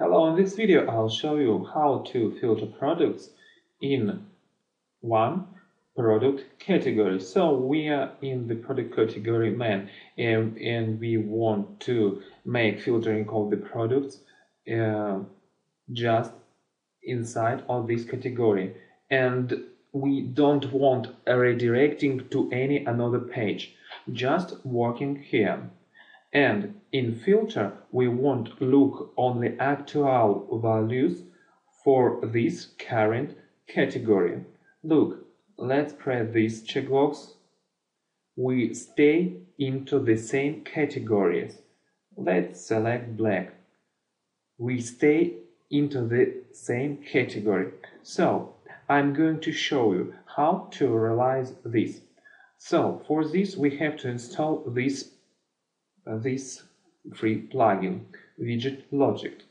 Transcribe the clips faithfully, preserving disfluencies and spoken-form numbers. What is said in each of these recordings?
Hello, in this video I'll show you how to filter products in one product category. So we are in the product category man and, and we want to make filtering of the products uh, just inside of this category, and we don't want a redirecting to any another page, just working here. And in filter we want look only actual values for this current category. Look, let's press this checkbox. We stay into the same categories. Let's select black. We stay into the same category. So I'm going to show you how to realize this. So for this we have to install this this free plugin Widget Logic.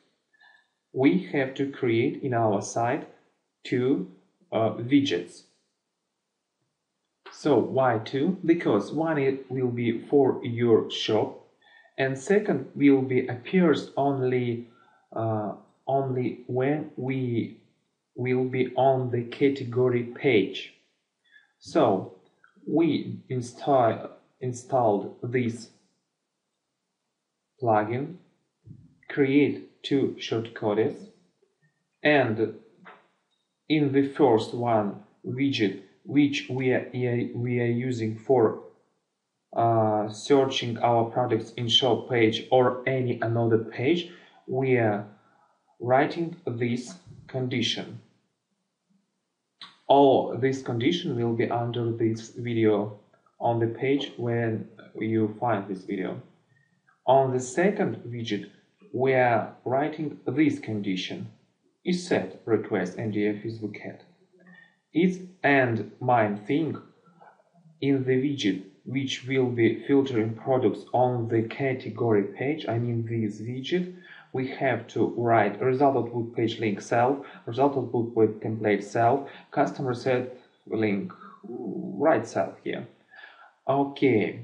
We have to create in our site two uh, widgets. So why two? Because one it will be for your shop, and second will be appears only uh, only when we will be on the category page. So we install installed this plugin, create two shortcodes, and in the first one widget, which we are, we are using for uh, searching our products in shop page or any another page, we are writing this condition. All this condition will be under this video on the page when you find this video. On the second widget, we are writing this condition: is set request N D F is WCAG. Is and main thing in the widget which will be filtering products on the category page, I mean this widget, we have to write result output page link self, result output with template self, customer set link, write self here. Okay.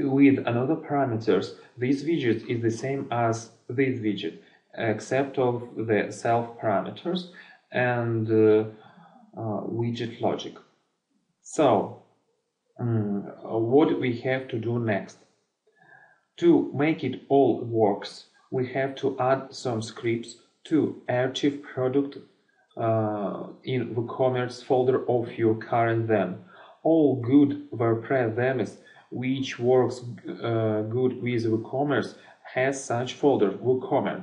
With another parameters, this widget is the same as this widget, except of the self parameters and uh, uh, widget logic. So, um, what we have to do next? To make it all works, we have to add some scripts to Archive Product uh, in WooCommerce folder of your current theme. All good WordPress themes which works uh, good with WooCommerce has such folder WooCommerce,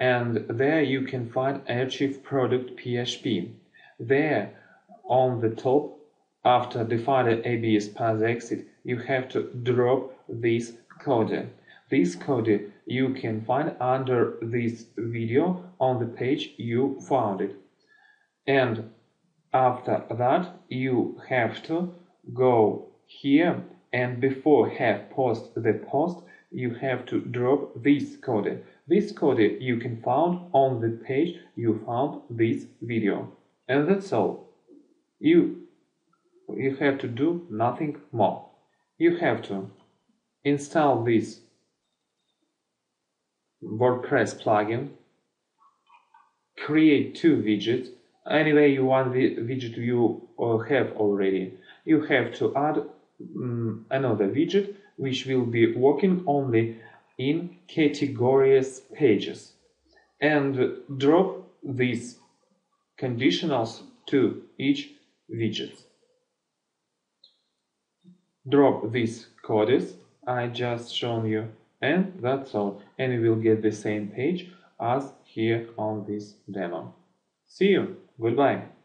and there you can find Archive Product P H P. There on the top, after define A B S path exit, you have to drop this code. This code you can find under this video on the page you found it, and after that you have to go here. And before have post the post, you have to drop this code. This code you can find on the page you found this video. And that's all. You, you have to do nothing more. You have to install this WordPress plugin, create two widgets. Anyway, you want the widget you have already. You have to add another widget which will be working only in categories pages, and drop these conditionals to each widget. Drop these codes I just shown you, and that's all, and you will get the same page as here on this demo. See you, goodbye.